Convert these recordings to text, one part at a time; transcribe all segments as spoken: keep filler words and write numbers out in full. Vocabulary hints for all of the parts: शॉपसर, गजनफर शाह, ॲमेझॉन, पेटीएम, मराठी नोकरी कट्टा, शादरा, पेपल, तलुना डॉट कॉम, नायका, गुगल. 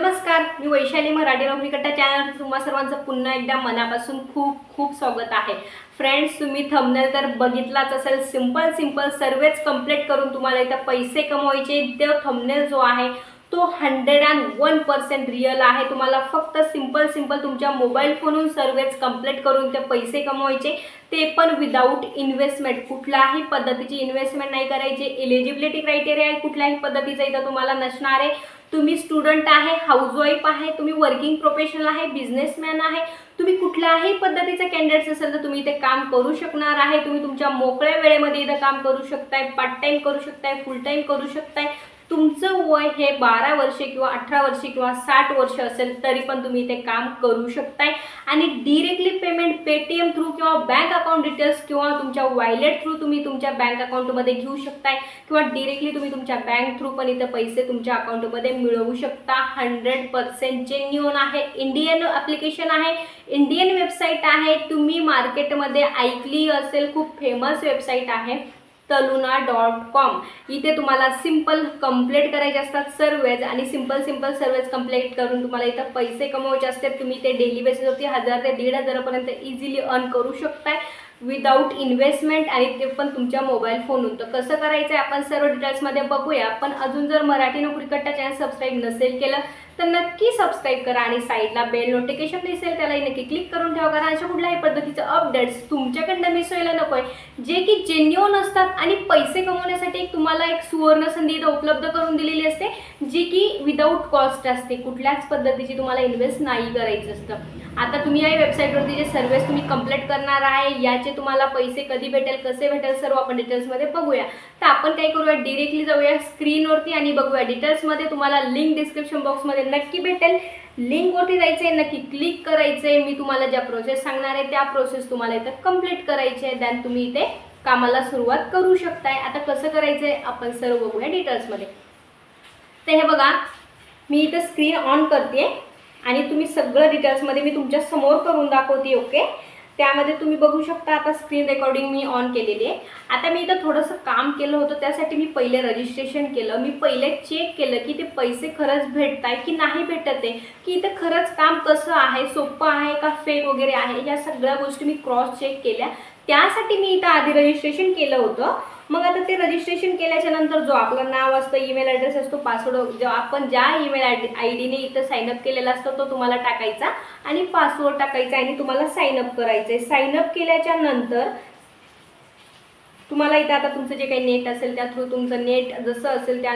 नमस्कार, मी वैशाली मराठी नोकरी कट्टा चॅनल तुम्हा सर्वांचं पुन्हा एकदा मनापासून खूप खूप स्वागत आहे। फ्रेंड्स, तुम्ही थंबनेल तर बघितलाच असेल। सिंपल सिंपल सर्वेच कंप्लीट करून तुम्हाला इथे पैसे कमवायचे। तो थंबनेल जो आहे तो hundred and one percent real आहे। तुम्हाला फक्त सिंपल सिंपल तुमच्या मोबाईल फोनून सर्वेच कंप्लीट करून ते पैसे कमवायचे, ते पण विदाउट इन्व्हेस्टमेंट। कुठल्याही पद्धतीची इन्व्हेस्टमेंट नाही करायची। एलिजिबिलिटी क्रायटेरिया आहे, कुठल्याही पद्धतीचा इथे तुम्हाला नसणार आहे। तुम्ही स्टूडेंट आहे, हाउसवाईफ आहे, तुम्ही वर्किंग प्रोफेशनल आहे, बिझनेसमॅन आहे, तुम्ही कुठल्याही पद्धतीचा कॅन्डिडेट्स असेल तर तुम्ही इथे काम करू शकणार आहे। तुम्ही तुमच्या मोकळ्या वेळेमध्ये इथे काम करू शकताय, पार्ट टाइम करू शकताय, फुल टाइम करू शकताय। तुमचं वय हे बारा वर्षे किंवा अठरा वर्षे किंवा साठ वर्ष असेल तरी पण तुम्ही इथे काम करू शकताय। आणि डायरेक्टली पेमेंट पेटीएम थ्रू किंवा बँक अकाउंट डिटेल्स किंवा तुमच्या वॉलेट थ्रू तुम्ही तुमच्या बँक अकाउंटमध्ये घेऊ शकताय किंवा डायरेक्टली तुम्ही तुमच्या बँक थ्रू पण इथे पैसे तुमच्या अकाउंटमध्ये मिळवू शकता। हंड्रेड पर्सेंट जेन्युइन आहे। इंडियन ॲप्लिकेशन आहे, इंडियन वेबसाईट आहे, तुम्ही मार्केटमध्ये ऐकली असेल, खूप फेमस वेबसाईट आहे तलुना डॉट कॉम। इथे तुम्हाला सिंपल कंप्लीट करायचे असतात सर्वेज, आणि सिंपल सिंपल सर्वेज कंप्लीट करून तुम्हाला इथे पैसे कमवायचे असतात। तुम्ही ते डेली बेसिसवरती हजार ते दीड हजारापर्यंत इझिली अर्न करू शकताय विदाउट इन्व्हेस्टमेंट, आणि ते पण तुमच्या मोबाईल फोनून। तर कसं करायचं आहे आपण सर्व डिटेल्समध्ये बघूया। पण अजून जर मराठी नोकरी कट्टा चॅनल सबस्क्राईब नसेल केलं तर नक्की सबस्क्राइब करा, आणि साईडला बेल नोटिफिकेशन दिसेल त्यालाही नक्की क्लिक करून ठेवा, कारण अशा कुठल्याही पद्धतीचं अपडेट्स तुमच्याकडनं मिस व्हायला नको आहे, जे की जेन्युइन असतात आणि पैसे कमवण्यासाठी एक तुम्हाला एक सुवर्ण संधी इथं उपलब्ध करून दिलेली असते, जी की विदाऊट कॉस्ट असते। कुठल्याच पद्धतीची तुम्हाला इन्व्हेस्ट नाही करायचं असतं। आता तुम्ही या वेबसाईटवरती जे सर्व्हिस तुम्ही कंप्लीट करणार आहे याचे तुम्हाला पैसे कधी भेटेल, कसे भेटेल, सर्व आपण डिटेल्समध्ये बघूया। तर आपण काय करूया, डायरेक्टली जाऊया स्क्रीनवरती आणि बघूया डिटेल्समध्ये। तुम्हाला लिंक डिस्क्रिप्शन बॉक्समध्ये नक्की भेटेल, लिंकवरती जायचं आहे, नक्की क्लिक करायचं आहे। मी तुम्हाला ज्या प्रोसेस सांगणार आहे त्या प्रोसेस तुम्हाला इथे कंप्लीट करायचे आहे, दॅन तुम्ही इथे कामाला सुरुवात करू शकताय। आता कसं करायचं आहे आपण सर्व बघूया डिटेल्समध्ये। तर हे बघा, मी इथे स्क्रीन ऑन करते आणि तुम्ही सगळं डिटेल्समध्ये मी तुमच्या समोर करून दाखवते। ओके, त्यामध्ये तुम्ही बघू शकता। आता स्क्रीन रेकॉर्डिंग मी ऑन केलेली आहे। आता मी इथं थोडंसं काम केलं होतं, त्यासाठी मी पहिले रजिस्ट्रेशन केलं, मी पहिले चेक केलं की ते पैसे खरंच भेटत आहे की नाही भेटत आहे, की इथं खरंच काम कसं आहे, सोपं आहे का फेक वगैरे आहे, या सगळ्या गोष्टी मी क्रॉस चेक केल्या। त्यासाठी मी इथं आधी रजिस्ट्रेशन केलं होतं। मग आता ते रजिस्ट्रेशन केल्याच्यानंतर जो आपलं नाव असतं, ईमेल ॲड्रेस असतो, पासवर्ड जो आपण ज्या ईमेल आय आय डीने इथं साईनअप केलेला असतो तो तुम्हाला टाकायचा आणि पासवर्ड टाकायचा, आणि तुम्हाला साईनअप करायचं आहे। साईनअप केल्याच्यानंतर तुम्हाला इथं आता तुमचं जे काही नेट असेल त्या थ्रू तुमचं नेट जसं असेल त्या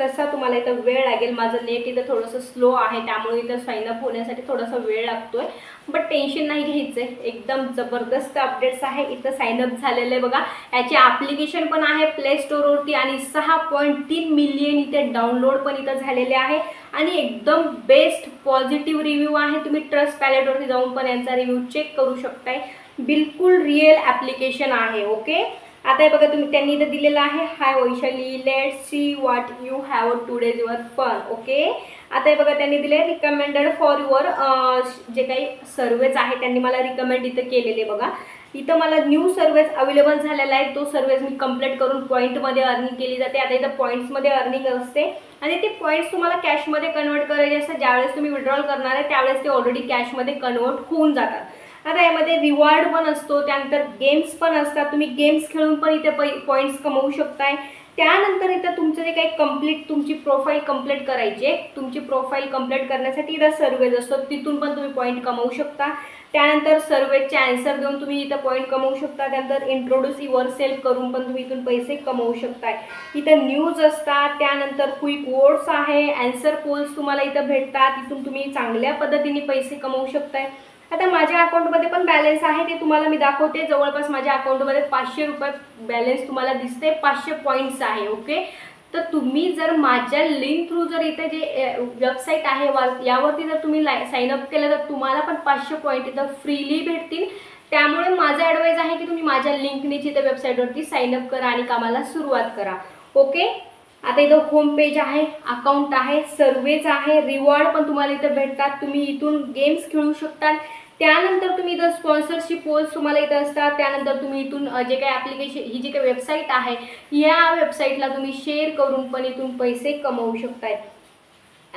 तसा तुम्हाला इथं वेळ लागेल। माझं नेट इथं थोडंसं स्लो आहे, त्यामुळे इथं साईनअप होण्यासाठी थोडासा वेळ लागतो आहे, बट टेन्शन नाही घ्यायचं। एकदम जबरदस्त अपडेट्स आहे, इथं साईनअप झालेलं आहे बघा। याचे ॲप्लिकेशन पण आहे प्ले स्टोरवरती, आणि सहा पॉईंट तीन मिलियन इथे डाउनलोड पण इथं झालेले आहे, आणि एकदम बेस्ट पॉझिटिव्ह रिव्ह्यू आहे। तुम्ही ट्रस्ट पॅलेटवरती जाऊन पण यांचा रिव्ह्यू चेक करू शकताय। बिलकुल रिअल ॲप्लिकेशन आहे। ओके, आता हे बघा, तुम्ही त्यांनी इथं दिलेलं आहे, hi Vaishali, let see what you have today's your fun. Okay, आता हे बघा त्यांनी दिले रिकमेंडेड फॉर युअर, जे काही सर्वेज आहे त्यांनी मला रिकमेंड इथं केलेले बघा। इथं मला न्यू सर्वेज अवेलेबल झालेला आहे, तो सर्वेज मी कंप्लीट करून पॉईंटमध्ये अर्निंग केली जाते। आता इथं पॉईंट्समध्ये अर्निंग असते, आणि ते पॉईंट्स तुम्हाला कॅशमध्ये कन्वर्ट करायचे असतात। ज्यावेळेस तुम्ही विड्रॉल करणार आहे त्यावेळेस ते ऑलरेडी कॅशमध्ये कन्वर्ट होऊन जातात। आता यामध्ये रिवॉर्ड पण असतो, त्यानंतर गेम्स पण असतात, तुम्ही गेम्स खेळून पण इथे पै पॉईंट्स कमवू शकताय। त्यानंतर इथं तुमचं जे काही कंप्लीट तुमची प्रोफाईल कंप्लीट करायची आहे, तुमची प्रोफाईल कंप्लीट करण्यासाठी इथं सर्वेज असतो, तिथून पण तुम्ही पॉईंट कमवू शकता। त्यानंतर सर्वेजचे आन्सर देऊन तुम्ही इथं पॉईंट कमवू शकता। त्यानंतर इंट्रोड्यूस युअर सेल्फ करून पण तुम्ही इथून पैसे कमवू शकताय। इथं न्यूज असतात, त्यानंतर क्विक वर्ड्स आहे, ॲन्सर पोल्स तुम्हाला इथं भेटतात, तिथून तुम्ही चांगल्या पद्धतीने पैसे कमवू शकताय। आता माझ्या अकाउंटमध्ये पण बॅलन्स आहे, ते तुम्हाला मी दाखवते। जवळपास माझ्या अकाउंटमध्ये पाचशे रुपये बॅलन्स तुम्हाला दिसते, पाचशे पॉईंट्स आहे। ओके, तर तुम्ही जर माझ्या लिंक थ्रू जर इथे जे वेबसाईट आहे वा यावरती जर तुम्ही लाय साईनअप केलं तर तुम्हाला पण पाचशे पॉईंट इथं फ्रीली भेटतील। त्यामुळे माझा ॲडवाईज आहे की तुम्ही माझ्या लिंकनीच इथे वेबसाईटवरती साईनअप करा आणि कामाला सुरुवात करा। ओके, आता इथं होम पेज आहे, अकाउंट आहे, सर्वेज आहे, रिवॉर्ड पण तुम्हाला इथं भेटतात, तुम्ही इथून गेम्स खेळू शकतात। त्यानंतर तुम्ही इथं स्पॉन्सरशिप पोस्ट तुम्हाला इथं असतात। त्यानंतर तुम्ही इथून जे काही ॲप्लिकेशन ही जी काही वेबसाईट आहे या वेबसाईटला तुम्ही शेअर करून पण इथून पैसे कमवू शकताय।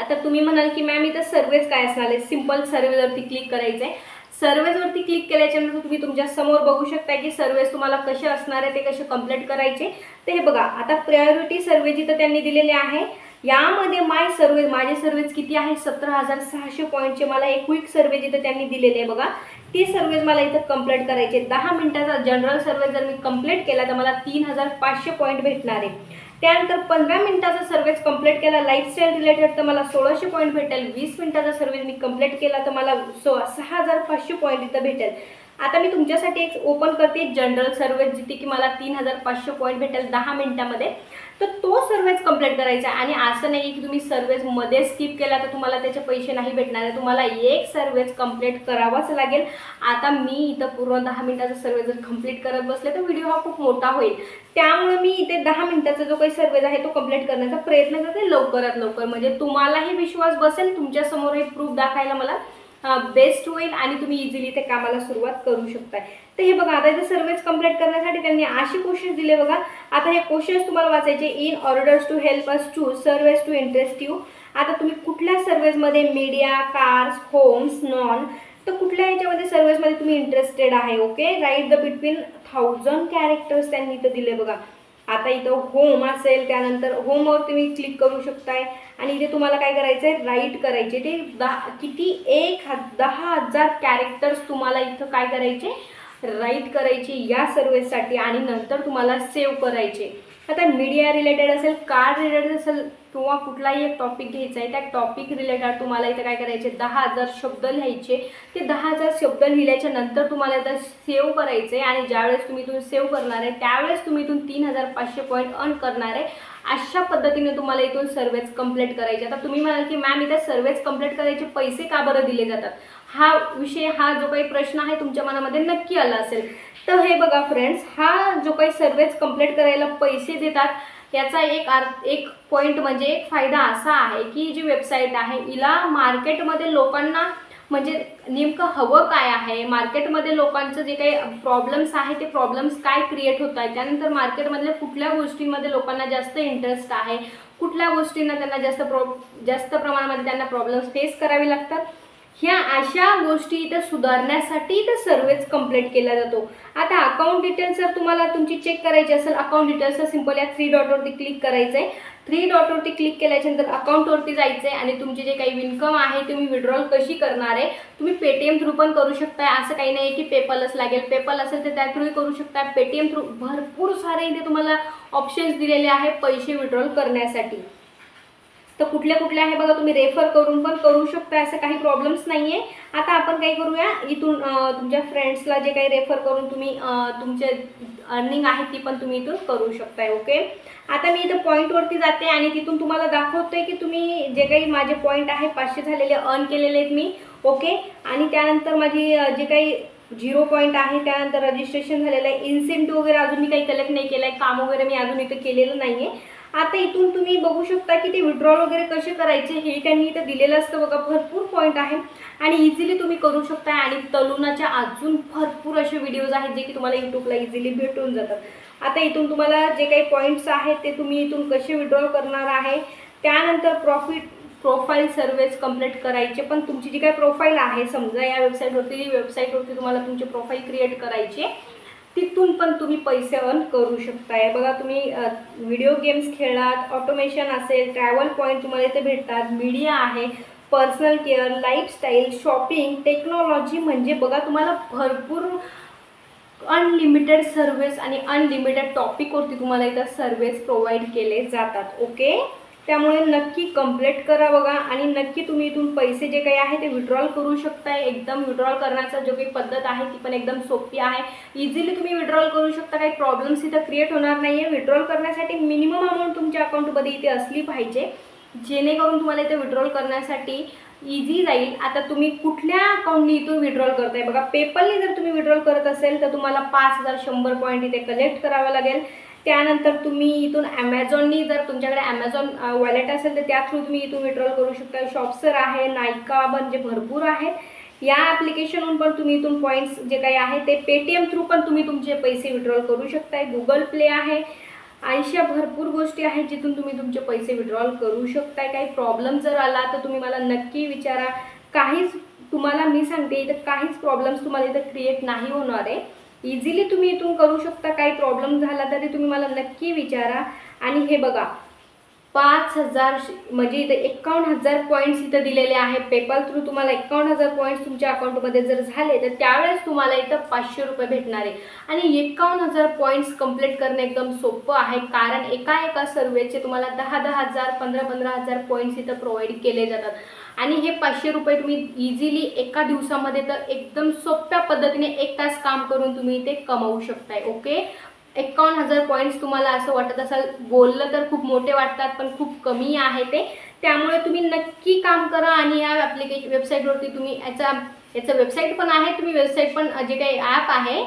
आता तुम्ही म्हणाल की मॅम इथं सर्वेज काय असणार आहे, सिंपल सर्वेजवरती क्लिक करायचं आहे. सर्वेजवरती क्लिक केल्याच्यानंतर तुम्ही तुमच्या समोर बघू शकता की सर्वेज तुम्हाला कसे असणार आहे, ते कसे कंप्लीट करायचे ते हे बघा. आता प्रायोरिटी सर्वे जिथं त्यांनी दिलेले आहे यामध्ये माय सर्वेज, माझे सर्वेज किती आहे सतरा हजार सहाशे पॉईंटचे मला एक क्विक सर्वे जिथं त्यांनी दिलेले आहे बघा, ती सर्वेज मला इथं कंप्लीट करायचे. दहा मिनिटाचा जनरल सर्वे जर मी कंप्लीट केला तर मला तीन हजार पाचशे पॉईंट भेटणार आहे. त्यानंतर पंधरा मिनिटाचा सर्वेज कंप्लीट केला लाईफस्टाईल रिलेटेड तर मला सोळाशे पॉईंट भेटेल. वीस मिनिटाचा सर्वेज मी कंप्लीट केला तर मला सो सहा हजार पाचशे पॉईंट इथं भेटेल. आता मी तुमच्यासाठी एक ओपन करते जनरल सर्वेज जिथे की मला तीन हजार पाचशे पॉईंट भेटेल दहा मिनिटामध्ये, तर तो सर्वेज कंप्लीट करायचा. आणि असं नाही आहे की तुम्ही सर्वेजमध्ये स्किप केला तर तुम्हाला त्याचे पैसे नाही भेटणार आहे, तुम्हाला एक सर्वेज कंप्लीट करावाच लागेल. आता मी इथं पूर्ण दहा मिनिटाचा सर्वे जर कंप्लीट करत बसले तर व्हिडिओ हा खूप मोठा होईल, त्यामुळे मी इथे दहा मिनिटाचा जो काही सर्वेज आहे तो कंप्लीट करण्याचा प्रयत्न करते लवकरात लवकर, म्हणजे तुम्हालाही विश्वास बसेल, तुमच्यासमोर हे प्रूफ दाखवायला मला बेस्ट होईल आणि तुम्ही इझिली ते कामाला सुरुवात करू शकता. तर हे बघा आता इथे सर्वेज कंप्लीट करण्यासाठी त्यांनी असे क्वेश्चन्स दिले बघा. आता हे क्वेश्चन्स तुम्हाला वाचायचे, in orders to help us to surveys to interest you. आता तुम्ही कुठल्या सर्वेजमध्ये मीडिया, कार्स, होम्स, नॉन, तर कुठल्या याच्यामध्ये सर्वेजमध्ये तुम्ही इंटरेस्टेड आहे. Okay, right the between thousand characters त्यांनी इथं दिले बघा. आता इथं होम असेल, त्यानंतर होमवर तुम्ही क्लिक करू शकताय आणि इथे तुम्हाला काय करायचं आहे, राईट करायचे ते दहा किती एक दहा हजार कॅरेक्टर्स तुम्हाला इथं काय करायचे, राईट करायचे या सर्वेसाठी आणि नंतर तुम्हाला सेव्ह करायचे. आता मीडिया रिलेटेड असेल, कार रिलेटेड असेल किंवा कुठलाही एक टॉपिक घ्यायचा आहे, त्या टॉपिक रिलेटेड तुम्हाला इथं काय करायचे दहा हजार शब्द लिहायचे. ते दहा हजार शब्द लिहिल्याच्या नंतर तुम्हाला इथं सेव्ह करायचं आहे आणि ज्यावेळेस तुम्ही इथून सेव्ह करणार आहे त्यावेळेस तुम्ही इथून तीन हजार पाचशे पॉईंट अर्न करणार आहे. अशा पद्धतीने तुम्हाला इथून सर्वेज कंप्लीट करायचे. आता तुम्ही म्हणाल की मॅम इथं सर्वेज कंप्लीट करायचे पैसे का बरं दिले जातात, हा विषय हा जो काही प्रश्न आहे तुमच्या मनामध्ये नक्की आला असेल. तर हे बघा फ्रेंड्स, हा जो काही सर्वेज कंप्लीट करायला पैसे देतात याचा एक अर्थ एक पॉईंट म्हणजे एक फायदा असा आहे की जी वेबसाईट आहे हिला मार्केटमध्ये लोकांना म्हणजे नेमकं हवं काय आहे, मार्केटमध्ये लोकांचं जे काही प्रॉब्लेम्स आहे ते प्रॉब्लेम्स काय क्रिएट होत आहे, त्यानंतर मार्केटमधल्या कुठल्या गोष्टींमध्ये लोकांना जास्त इंटरेस्ट आहे, कुठल्या गोष्टींना त्यांना जास्त प्रॉ जास्त प्रमाणामध्ये त्यांना प्रॉब्लेम्स फेस करावे लागतात, ह्या अशा गोष्टी इथं सुधारण्यासाठी इथं सर्वेज कंप्लीट केला जातो. आता अकाउंट डिटेल्स जर तुम्हाला तुमची चेक करायची असेल, अकाउंट डिटेल्सला सिंपल या थ्री डॉटवरती क्लिक करायचं आहे. थ्री डॉटवरती क्लिक केल्याच्यानंतर अकाउंटवरती जायचं आहे आणि तुमचे जे काही इन्कम आहे तुम्ही विड्रॉल कशी करणार आहे, तुम्ही पेटीएम थ्रू पण करू शकताय, असं काही नाही की पेपलच लागेल, पेपल असेल तर त्या थ्रूही करू शकता, पेटीएम थ्रू भरपूर सारे इथे तुम्हाला ऑप्शन्स दिलेले आहे पैसे विड्रॉल करण्यासाठी. तर कुठल्या कुठल्या आहे बघा, तुम्ही रेफर करून पण करू शकता, असं काही प्रॉब्लेम्स नाही आहे. आता आपण काय करूया, इथून तुमच्या फ्रेंड्सला जे काही रेफर करून तुम्ही तुमचे अर्निंग आहे ती पण तुम्ही इथून करू शकताय. ओके, आता मी इथं पॉईंटवरती जाते आणि तिथून तुम्हाला दाखवतोय की तुम्ही जे काही माझे पॉईंट आहे पाचशे झालेले अर्न केलेले आहेत मी. ओके, आणि त्यानंतर माझी जे काही झिरो पॉईंट आहे, त्यानंतर रजिस्ट्रेशन झालेलं आहे, इन्सेंटिव्ह वगैरे अजून मी काही कलेक्ट नाही केलं आहे, काम वगैरे मी अजून इथं केलेलं नाही आहे. आता इथून तुम्ही बघू शकता की ते विड्रॉल वगैरे कसे करायचे हे त्यांनी इथं दिलेलं असतं बघा. भरपूर पॉईंट आहे आणि इझिली तुम्ही करू शकता आणि तलुनाच्या अजून भरपूर असे व्हिडिओज आहेत जे की तुम्हाला यूट्यूबला इझिली भेटून जातात. आता इथून तुम्हाला जे काही पॉईंट्स आहेत ते तुम्ही इथून कसे विड्रॉल करणार आहे, त्यानंतर प्रॉफिट प्रोफाईल सर्वेज कंप्लीट करायचे. पण तुमची जी काही प्रोफाईल आहे समजा या वेबसाईटवरती वेबसाईटवरती तुम्हाला तुमची प्रोफाईल क्रिएट करायचे, तिथून पण तुम्ही पैसे अर्न करू शकताय बघा. तुम्ही व्हिडिओ गेम्स खेळलात, ऑटोमेशन असेल, ट्रॅव्हल पॉईंट तुम्हाला इथे भेटतात, मीडिया आहे, personal care, lifestyle, shopping, technology, म्हणजे बघा तुम्हाला भरपूर अनलिमिटेड सर्व्हिस आणि अनलिमिटेड टॉपिकवरती तुम्हाला इथं सर्व्हिस प्रोव्हाइड केले जातात. ओके, त्यामुळे नक्की कंप्लीट करा बघा आणि नक्की तुम्ही इथून पैसे जे काही आहे ते विड्रॉल करू शकता. एकदम विड्रॉल करण्याचा जो काही पद्धत आहे ती पण एकदम सोपी आहे, इझिली तुम्ही विड्रॉल करू शकता, काही प्रॉब्लेम्स इथं क्रिएट होणार नाही आहे. विड्रॉल करण्यासाठी मिनिमम अमाऊंट तुमच्या अकाउंटमध्ये इथे असली पाहिजे जेणेकरून तुम्हाला इथे विड्रॉल करण्यासाठी इझी जाईल. आता तुम्ही कुठल्या अकाउंटनी इथून विड्रॉल करताय बघा, पेपलने जर तुम्ही विड्रॉल करत असेल तर तुम्हाला पाच हजार शंभर पॉईंट इथे कलेक्ट करावं लागेल. त्यानंतर तुम्ही इथून ॲमेझॉननी जर तुमच्याकडे ॲमेझॉन वॉलेट असेल तर त्या थ्रू तुम्ही इथून विड्रॉल करू शकता. शॉपसर आहे, नायका, म्हणजे भरपूर आहेत, या ॲप्लिकेशनहून पण तुम्ही इथून पॉईंट्स जे काही आहे ते पेटीएम थ्रू पण तुम्ही तुमचे पैसे विड्रॉल करू शकताय. गुगल प्ले आहे, अशा भरपूर गोष्टी आहेत जिथून तुम्ही तुमचे पैसे विड्रॉल करू शकता। काही प्रॉब्लेम जर आला तर तुम्ही मला नक्की विचारा। काहीच तुम्हाला मी सांगते इथे काहीच प्रॉब्लेम्स तुम्हाला इथे क्रिएट नाही होणार आहे। इजीली तुम्ही इथून करू शकता। काही प्रॉब्लेम झाला तरी तुम्ही मला नक्की विचारा। आणि हे बघा पाच हजार म्हणजे इथे एक्कावन्न हजार पॉइंट्स इथे दिलेले आहे। पेपल थ्रू तुम्हाला एक्कावन्न हजार पॉइंट्स तुमच्या अकाउंटमध्ये जर झाले तर त्यावेळेस तुम्हाला इथे पाचशे रुपये भेटणार आहे। आणि एक्कावन्न हजार पॉइंट्स कंप्लीट करणे एकदम सोपं आहे, कारण एका एका सर्वेचे तुम्हाला दहा दहा हजार पंधरा पंधरा हजार पॉइंट्स इथे प्रोव्हाइड केले जातात। आणि हे पाचशे रुपये तुम्ही इजीली एका दिवसामध्ये तर एकदम सोप्या पद्धतीने एक तास काम करून तुम्ही ते कमवू शकताय। ओके, एक्कावन्न हजार पॉइंट्स तुम्हाला असं वाटत असेल बोललं तर खूप मोठे वाटतात पण खूप कमी आहे ते, त्यामुळे तुम्ही नक्की काम करा। आणि या ॲप्लिकेशन वेबसाईटवरती तुम्ही याचा याचं वेबसाईट पण आहे, तुम्ही वेबसाईट पण जे काही ॲप आहे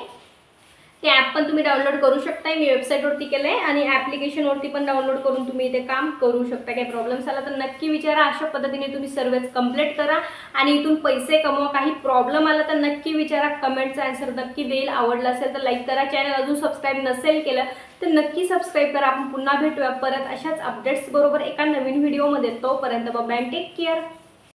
ते ॲप पण तुम्ही डाउनलोड करू शकता। मी वेबसाईटवरती केलं आहे आणि ॲप्लिकेशनवरती पण डाउनलोड करून तुम्ही इथे काम करू शकता। काही प्रॉब्लेम्स आला तर नक्की विचारा। अशा पद्धतीने तुम्ही सर्वेच कंप्लीट करा आणि इथून पैसे कमवा। काही प्रॉब्लेम आला तर नक्की विचारा, कमेंटचा आन्सर नक्की देईल। आवडला असेल तर लाईक करा, चॅनल अजून सबस्क्राईब नसेल केलं तर नक्की सबस्क्राईब करा। आपण पुन्हा भेटूया परत अशाच अपडेट्स बरोबर एका नवीन व्हिडिओमध्ये। तोपर्यंत बाय बाय, टेक केअर।